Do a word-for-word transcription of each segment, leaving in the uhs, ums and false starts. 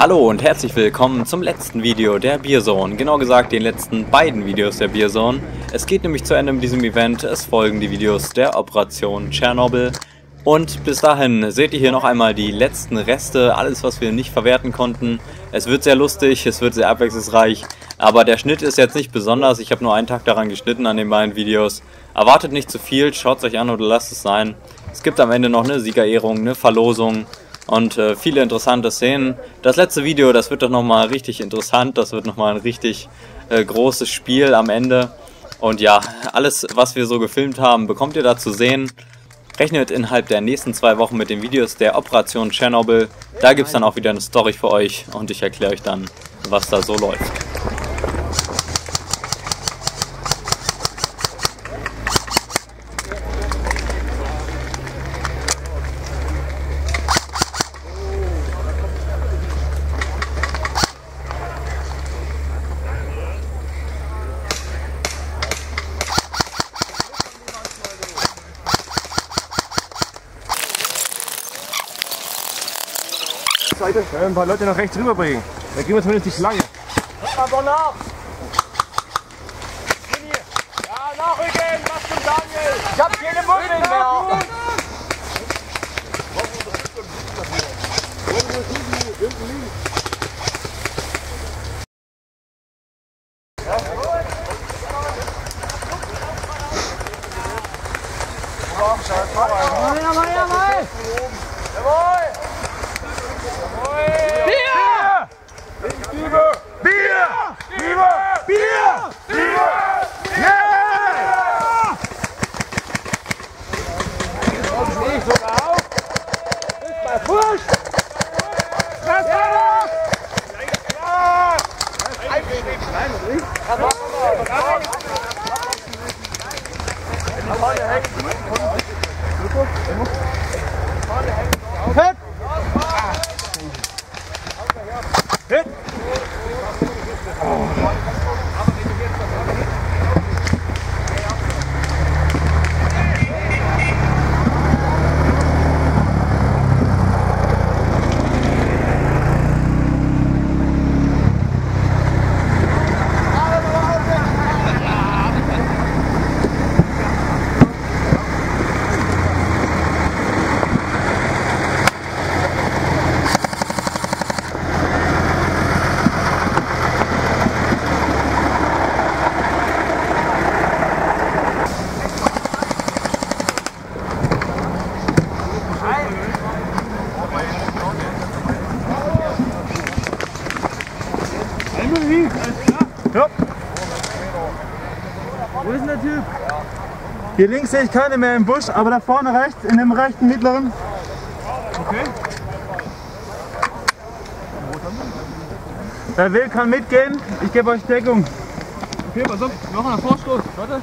Hallo und herzlich willkommen zum letzten Video der Beerzone, genau gesagt den letzten beiden Videos der Beerzone. Es geht nämlich zu Ende mit diesem Event, es folgen die Videos der Operation Tschernobyl. Und bis dahin seht ihr hier noch einmal die letzten Reste, alles was wir nicht verwerten konnten. Es wird sehr lustig, es wird sehr abwechslungsreich, aber der Schnitt ist jetzt nicht besonders. Ich habe nur einen Tag daran geschnitten an den beiden Videos. Erwartet nicht zu viel, schaut es euch an oder lasst es sein. Es gibt am Ende noch eine Siegerehrung, eine Verlosung und äh, viele interessante Szenen. Das letzte Video, das wird doch nochmal richtig interessant, das wird nochmal ein richtig äh, großes Spiel am Ende. Und ja, alles was wir so gefilmt haben, bekommt ihr da zu sehen. Rechnet innerhalb der nächsten zwei Wochen mit den Videos der Operation Tschernobyl. Da gibt es dann auch wieder eine Story für euch und ich erkläre euch dann, was da so läuft. Seite. Ja, ein paar Leute nach rechts rüberbringen. Da gehen wir zumindest nicht lange. Hört mal nach! Ja, nachrücken! Was zum Daniel! Ich hab keine Muskeln mehr! Hit! Hit! Wo ist denn der Typ? Hier links sehe ich keine mehr im Busch, aber da vorne rechts, in dem rechten mittleren. Okay. Wer will, kann mitgehen. Ich gebe euch Deckung. Okay, pass auf, noch einen Vorstoß. Warte.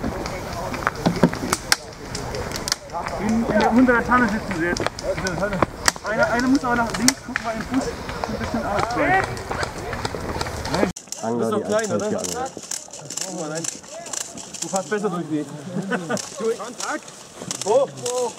In, in, unter der Tanne sitzen sie jetzt. Einer eine muss aber nach links gucken, weil im Fuß ein bisschen ausfällt. Du bist doch klein, oder? Das brauchen wir nicht. Du fährst besser durch die. Kontakt! Hoch! Hoch!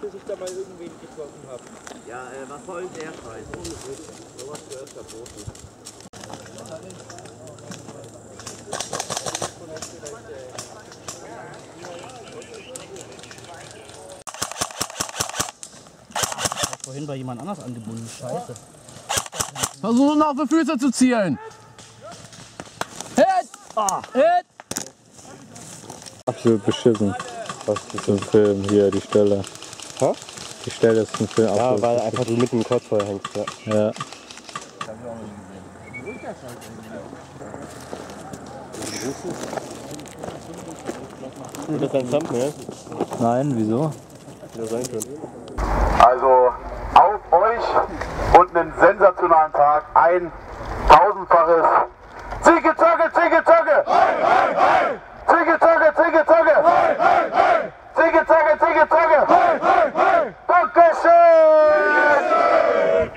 Bis ich da mal irgendwen getroffen habe. Ja, äh, was soll der Scheiß? Ohne Witz. So was gehört verboten. vorhin bei jemand anders angebunden. Scheiße. Versuch noch auf die Füße zu zielen. Hit! Oh. Hit! Absolut beschissen. Was ist im Film hier, die Stelle. Ha? Die Stelle ist im Film. Ja, weil einfach du mitten im Kreuzfeuer hängst. Ja. Ja. Ist das ein Thumbnail? Nein, wieso? Also auf euch und einen sensationalen Tag, ein tausendfaches Zicke, Zocke, Zicke, Zocke! Zicke, Zocke, Zicke, Zocke! Zicke, Zocke, Zicke, Zocke! Dankeschön!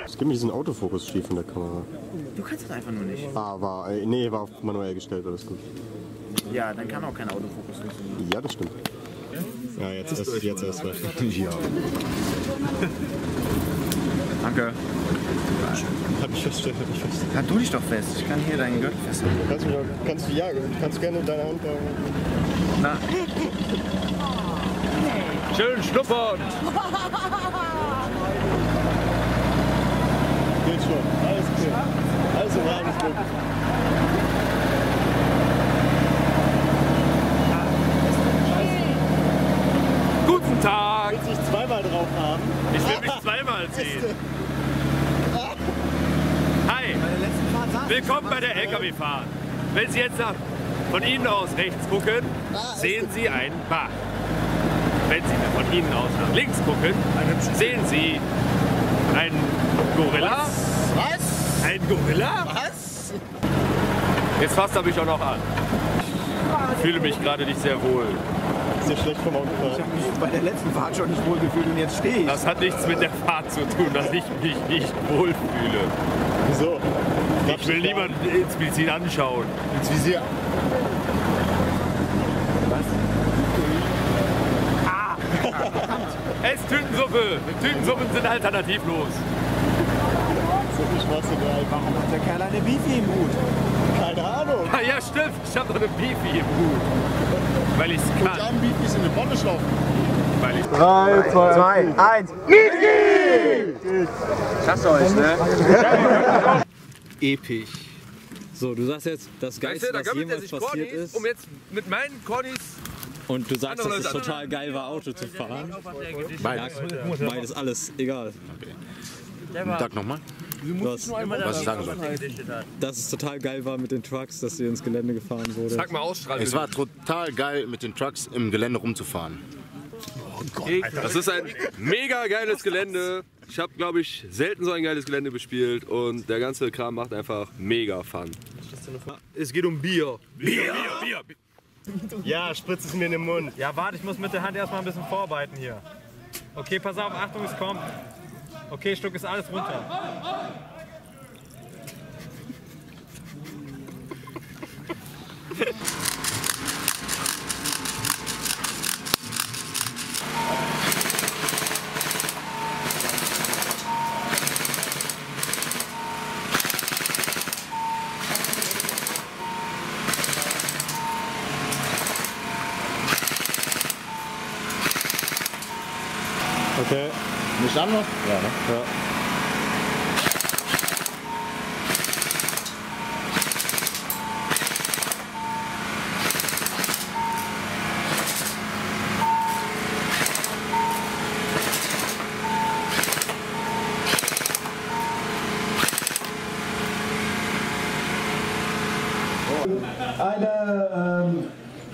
Es gibt mir diesen Autofokus schief in der Kamera. Du kannst das einfach nur nicht. War, war, nee, war auf manuell gestellt, alles gut. Ja, dann kann auch kein Autofokus funktionieren. Ja, das stimmt. Ja, jetzt erst, jetzt erst recht. Ja. Danke. Hab mich festgestellt, hab mich festgestellt. Dann tu dich doch fest, ich kann hier deinen Gürtel festhalten. Kannst du, kannst du, ja, kannst du gerne deine Hand da... Na. Schön schnuppern! Geht schon, alles klar. Alles in Ordnung. Guten Tag! Ich will mich zweimal drauf haben. Ich will mich zweimal sehen. Hi! Willkommen bei der L K W-Fahrt. Wenn Sie jetzt nach, von Ihnen aus rechts gucken, sehen Sie einen Bach. Wenn Sie von Ihnen aus nach links gucken, sehen Sie einen Gorilla. Was? Ein Gorilla? Was? Jetzt fasst er mich auch noch an. Ich fühle mich gerade nicht sehr wohl. Sehr schlecht vom Auto. Ich habe mich bei der letzten Fahrt schon nicht wohl gefühlt und jetzt stehe ich. Das hat nichts mit der Fahrt zu tun, dass ich mich nicht wohl fühle. Wieso? Ich will niemanden ins Visier anschauen. Ins Visier? Was? Ah! Es Tütensuppe! Tütensuppen sind alternativlos. Warum hat der Kerl eine Beefy im Hut? Keine Ahnung. Ja, stimmt. Ich habe doch eine Beefy im Hut. Weil ich's kann. Ich habe Beefys in den Bonne schlaufen. Weil ich's kann. drei, zwei, eins. Beefy! Ich hasse euch, ne? Episch. So, du sagst jetzt, das Geilste, was jemals passiert ist. Um jetzt mit meinen Cornys... Und du sagst, dass es total geil war, Auto zu fahren. Beides. Beides, alles. Egal. Sag nochmal. Was, was ich sagen soll. Dass es total geil war mit den Trucks, dass ihr ins Gelände gefahren wurde. Sag mal ausstrahlen. Es war total geil mit den Trucks im Gelände rumzufahren. Oh Gott, Alter. Das ist ein mega geiles Gelände. Ich habe, glaube ich, selten so ein geiles Gelände bespielt und der ganze Kram macht einfach mega Fun. Es geht um Bier. Bier, Bier, Bier. Ja, spritzt es mir in den Mund. Ja, warte, ich muss mit der Hand erstmal ein bisschen vorarbeiten hier. Okay, pass auf, Achtung, es kommt. Okay, Stück ist alles runter. Okay. Nicht an noch? Ja, ne? Ja. Eine ähm,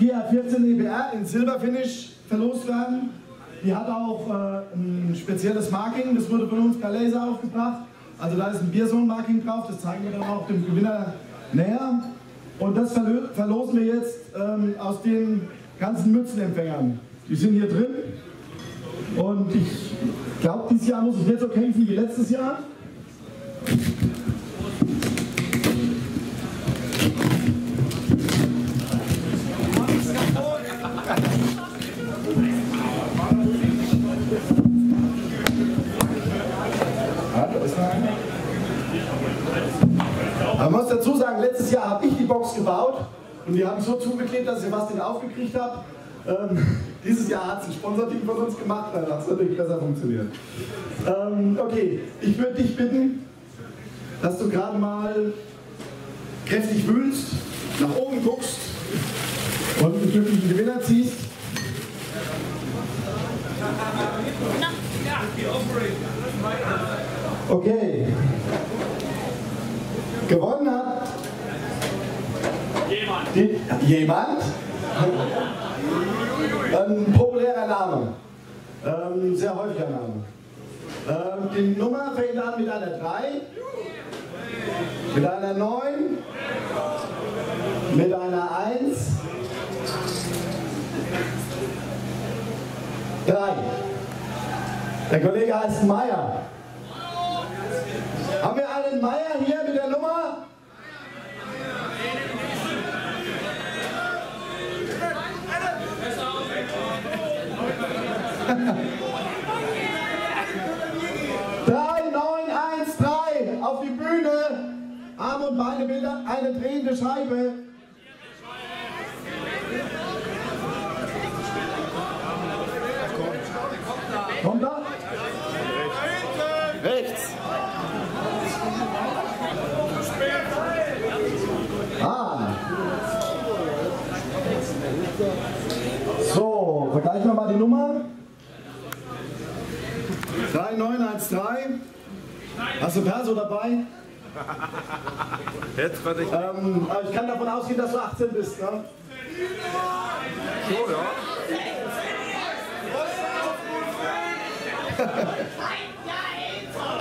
G vierzehn E B R in Silberfinish verlost werden. Die hat auch äh, ein spezielles Marking, das wurde von uns per Laser aufgebracht. Also da ist ein Beerzone-Marking drauf, das zeigen wir dann auch dem Gewinner näher. Und das verlo verlosen wir jetzt ähm, aus den ganzen Mützenempfängern. Die sind hier drin und ich glaube, dieses Jahr muss es nicht so kämpfen wie letztes Jahr. Man muss dazu sagen, letztes Jahr habe ich die Box gebaut und die haben so zugeklebt, dass ihr was denn aufgekriegt habt. Ähm, Dieses Jahr hat es ein Sponsorteam von uns gemacht, dann hat es natürlich besser funktioniert. Ähm, okay, ich würde dich bitten, dass du gerade mal kräftig wühlst, nach oben guckst und einen glücklichen Gewinner ziehst. Okay. Gewonnen hat jemand. Die, jemand? Ein populärer Name. Ähm, sehr häufiger Name. Ähm, die Nummer fängt an mit einer drei, mit einer neun, mit einer eins, drei. Der Kollege heißt Meier. Haben wir einen Meier hier mit der Nummer? drei neun eins drei auf die Bühne. Arm und Beine Bilder, eine drehende Scheibe. Kommt da? Rechts. Ah. So, vergleichen wir mal die Nummer. drei neun eins drei. Hast du Perso dabei? Jetzt warte ich. Ähm, aber ich kann davon ausgehen, dass du achtzehn bist, ne? So, ja.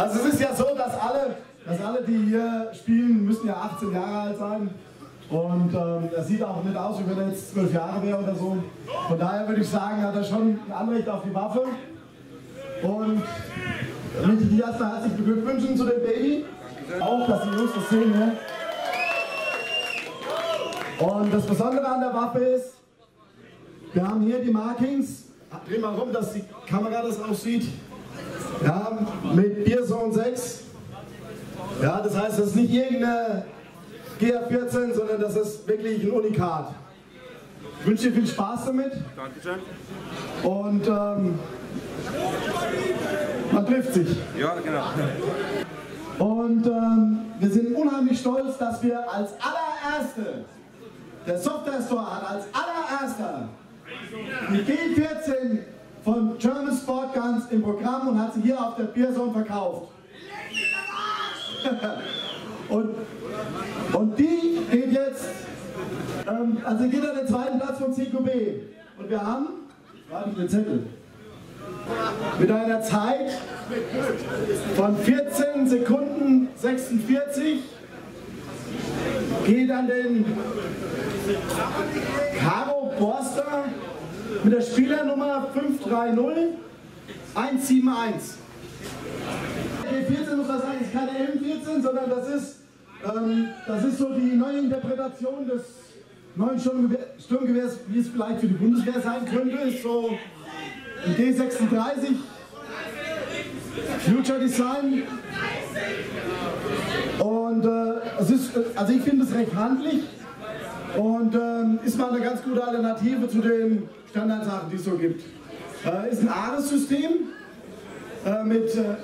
Also es ist ja so, dass alle, dass alle, die hier spielen, müssen ja achtzehn Jahre alt sein. Und ähm, das sieht auch nicht aus, wie wenn er jetzt zwölf Jahre wäre oder so. Von daher würde ich sagen, hat er schon ein Anrecht auf die Waffe. Und ich möchte die erstmal herzlich beglückwünschen zu dem Baby. Auch, dass die Jungs das sehen. Ja. Und das Besondere an der Waffe ist, wir haben hier die Markings. Dreh mal rum, dass die Kamera das auch sieht. Ja, mit Beerzone sechs. Ja, das heißt, das ist nicht irgendeine G vierzehn, sondern das ist wirklich ein Unikat. Ich wünsche dir viel Spaß damit. Dankeschön. Und ähm, man trifft sich. Ja, genau. Und ähm, wir sind unheimlich stolz, dass wir als allererste, der Software Store hat als allererster die G vierzehn von German Sport Guns im Programm und hat sie hier auf der Beerzone verkauft. und, und die geht jetzt, ähm, also geht an den zweiten Platz von C Q B. Und wir haben, warte ich den Zettel, mit einer Zeit von vierzehn Sekunden sechsundvierzig geht an den Caro Borster mit der Spielernummer fünf drei null eins sieben eins. G vierzehn muss man sagen, ist keine M vierzehn, sondern das ist, ähm, das ist so die neue Interpretation des neuen Sturmgewehrs, wie es vielleicht für die Bundeswehr sein könnte, ist so ein G sechsunddreißig, Future Design. Und äh, es ist, also ich finde es recht handlich. Und ähm, ist mal eine ganz gute Alternative zu den Standardsachen, die es so gibt. Äh, ist ein ARES-System äh, mit, äh,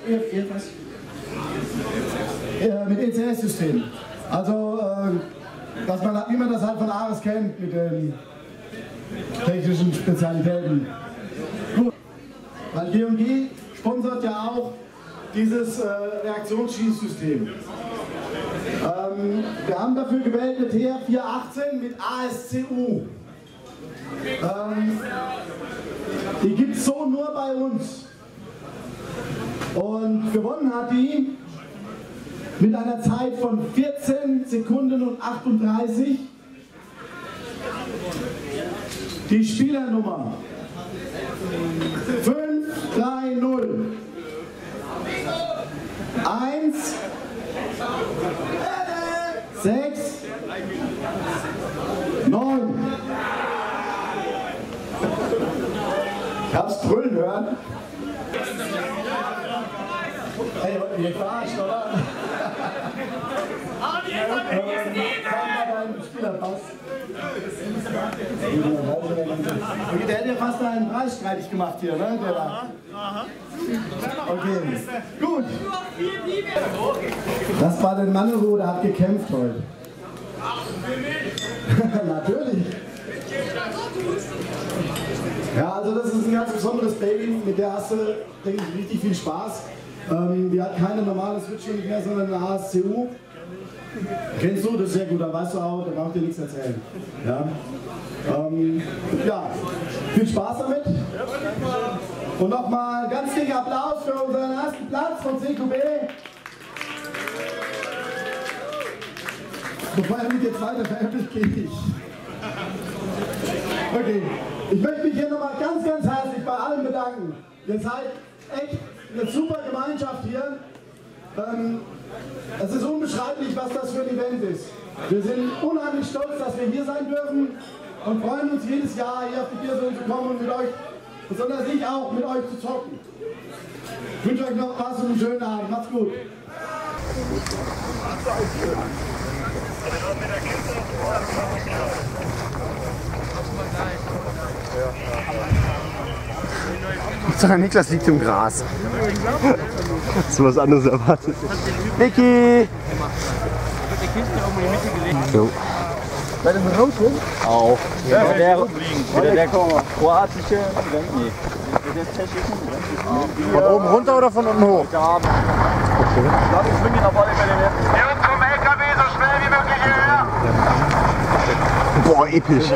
äh, mit E C S-System. Also, äh, dass man, wie man das halt von ARES kennt, mit den technischen Spezialitäten. Gut. Weil G und G sponsert ja auch dieses äh, Reaktionsschießsystem. Ähm, wir haben dafür gewählt eine T R vierhundertachtzehn mit A S C U. Ähm, die gibt es so nur bei uns. Und gewonnen hat die mit einer Zeit von vierzehn Sekunden und achtunddreißig die Spielernummer fünf drei null eins sechs neun. Ich hab's brüllen hören. Hey, wollt ihr verarscht, oder? Okay, der hätte ja fast einen Preis streitig gemacht hier, ne? Der aha, aha. Okay, gut. Das war der Manero, der hat gekämpft heute. Natürlich. Ja, also das ist ein ganz besonderes Baby, mit der hast du, denke ich, richtig viel Spaß. Ähm, die hat keine normale Switch mehr, sondern eine A S C U. Kennst du? Das ist sehr gut, da weißt du auch, da brauche ich dir nichts erzählen. Ja. Ähm, ja, viel Spaß damit. Und nochmal ganz dicken Applaus für unseren ersten Platz von C Q B. Bevor er mit jetzt weiter veröffentlicht, gehe ich. Okay, ich möchte mich hier nochmal ganz, ganz herzlich bei allen bedanken. Ihr seid echt eine super Gemeinschaft hier. Ähm, es ist unbeschreiblich, was das für ein Event ist. Wir sind unheimlich stolz, dass wir hier sein dürfen und freuen uns jedes Jahr hier auf die Beerzone zu kommen und mit euch, besonders ich auch, mit euch zu zocken. Ich wünsche euch noch was und einen schönen Abend. Macht's gut. Hauptsache Niklas liegt im Gras. Hast du was anderes erwartet? Vicky! So. Seid ihr mit raus hin? Auch. Ja, der, der, der, der kroatische. Nee. Der tschechische. Von oben runter oder von unten hoch? Da. Okay. Ich glaube, ich schwinge ihn auf alle Fälle. Hier zum L K W, so schnell wie möglich hierher! Boah, episch!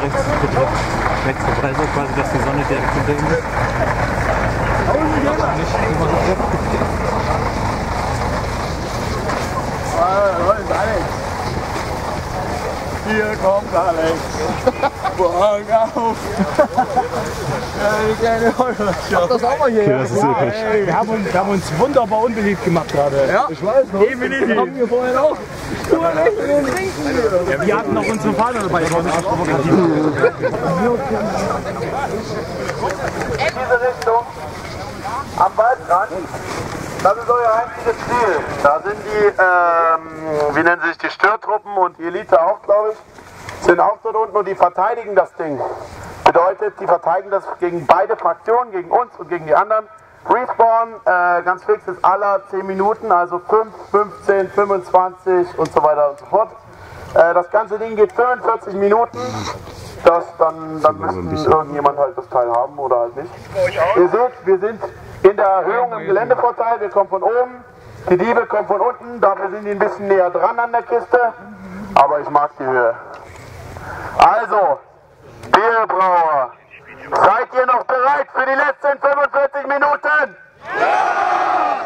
Wechselweise quasi, dass die Sonne direkt hinter ihm ist. Hier kommt Alex. Vorhang auf. Das auch mal hier. Okay, das ist ja, ey, wir, haben uns, wir haben uns wunderbar unbeliebt gemacht gerade. Ja, ich weiß noch. Definitiv. Haben wir vorher auch. Ja, wir hatten noch unsere Fahne dabei. Ich war nicht provokativ. In diese Richtung. Am Waldrand. Das ist euer heimliches Ziel. Da sind die, ähm, wie nennen sich, die Störtruppen und die Elite auch, glaube ich, sind auch dort unten und die verteidigen das Ding. Bedeutet, die verteidigen das gegen beide Fraktionen, gegen uns und gegen die anderen. Respawn, äh, ganz fix ist aller zehn Minuten, also fünf, fünfzehn, fünfundzwanzig und so weiter und so fort. Äh, das ganze Ding geht fünfundvierzig Minuten. Das dann, dann müsste irgendjemand halt das Teil haben oder halt nicht. Ihr seht, wir sind in der Erhöhung im Geländevorteil, wir kommen von oben, die Diebe kommen von unten, dafür sind die ein bisschen näher dran an der Kiste, aber ich mag die Höhe. Also, Bierbrauer, seid ihr noch bereit für die letzten fünfundvierzig Minuten? Ja!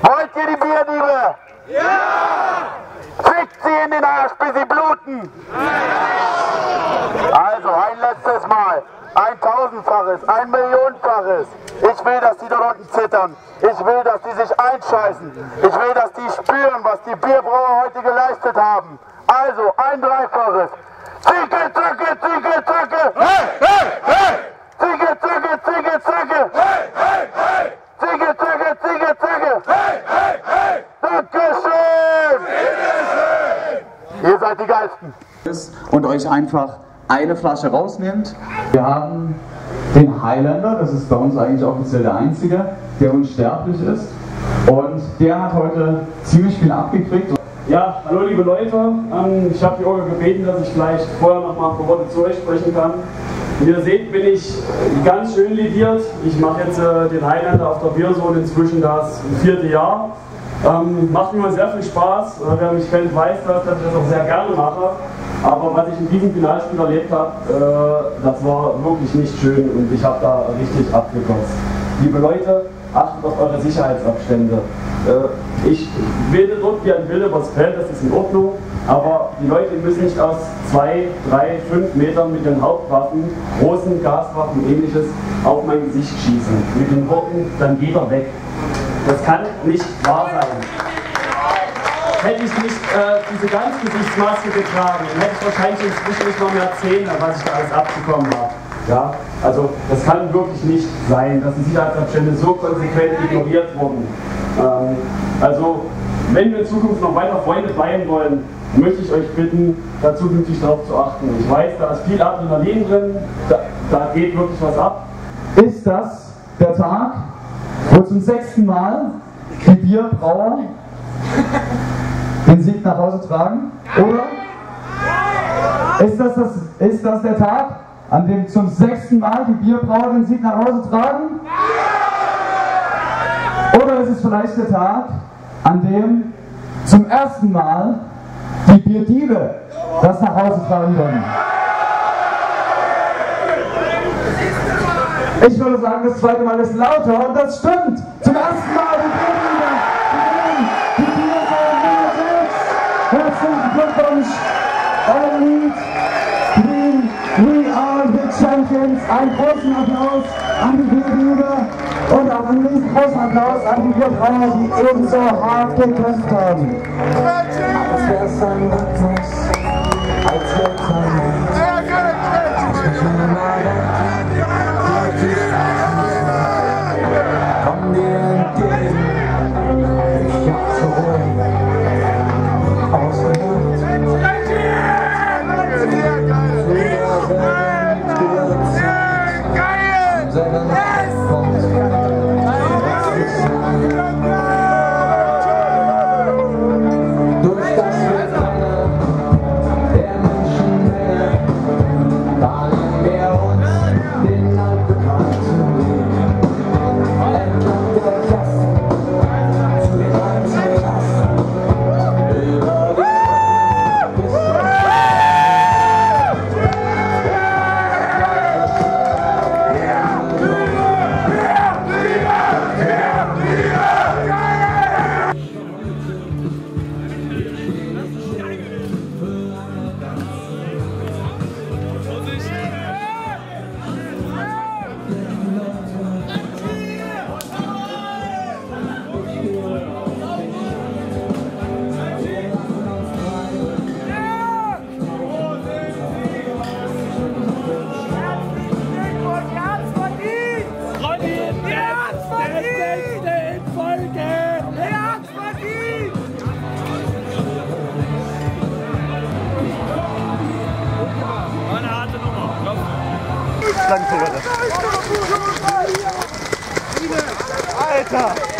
Wollt ihr die Bierdiebe? Ja! Fickt sie in den Arsch, bis sie bluten! Ja! Also, ein letztes Mal. Ein Tausendfaches, ein Millionenfaches. Ich will, dass die dort unten zittern. Ich will, dass die sich einscheißen. Ich will, dass die spüren, was die Bierbrauer heute geleistet haben. Also, ein Dreifaches. Zicke, zicke, zicke, zicke. Hey, hey, hey. Zicke, zicke, zicke, zicke. Hey, hey, hey. Zicke, zicke, zicke, zicke. Hey, hey, hey. Dankeschön. Dankeschön. Ihr seid die Geilsten. Und euch einfach eine Flasche rausnimmt. Wir haben den Highlander, das ist bei uns eigentlich offiziell der einzige, der unsterblich ist. Und der hat heute ziemlich viel abgekriegt. Ja, hallo liebe Leute. Ich habe Jürgen gebeten, dass ich vielleicht vorher noch mal ein paar Worte zu euch sprechen kann. Wie ihr seht, bin ich ganz schön lidiert. Ich mache jetzt den Highlander auf der Beerzone inzwischen das vierte Jahr. Macht mir sehr viel Spaß. Wer mich kennt, weiß das, dass ich das auch sehr gerne mache. Aber was ich in diesem Finalspiel erlebt habe, äh, das war wirklich nicht schön und ich habe da richtig abgekotzt. Liebe Leute, achtet auf eure Sicherheitsabstände. Äh, ich wähle dort wie ein Wille übers Feld, das ist in Ordnung, aber die Leute müssen nicht aus zwei, drei, fünf Metern mit den Hauptwaffen, großen Gaswaffen, ähnliches, auf mein Gesicht schießen. Mit den Worten, dann geht er weg. Das kann nicht wahr sein. Hätte ich nicht äh, diese ganze Gesichtsmaske getragen, hätte ich wahrscheinlich inzwischen nicht noch mehr Zähne, was ich da alles abbekommen habe. Ja? Also das kann wirklich nicht sein, dass die Sicherheitsabstände so konsequent ignoriert wurden. Ähm, also wenn wir in Zukunft noch weiter Freunde bleiben wollen, möchte ich euch bitten, da zukünftig darauf zu achten. Ich weiß, da ist viel Adrenalin drin, da, da geht wirklich was ab, ist das der Tag, wo zum sechsten Mal die Bierbrauer den Sieg nach Hause tragen, oder ist das, das, ist das der Tag, an dem zum sechsten Mal die Bierbrauer den Sieg nach Hause tragen? Oder ist es vielleicht der Tag, an dem zum ersten Mal die Bierdiebe das nach Hause tragen werden? Ich würde sagen, das zweite Mal ist lauter und das stimmt! Zum ersten Mal die Bierdiebe! Die Bierzone Nummer sechs! Herzlichen Glückwunsch! Euer Lied! Green, we are the champions! Einen großen Applaus an die Bierdiebe! Und auch einen riesen großen Applaus an die Bierbrauer, die ebenso hart gekämpft haben. Als wär's ein Rhythmus, als wär's ein Lied. Komm dir entgegen, ich hab's so ruhig aus der Nacht. Alter!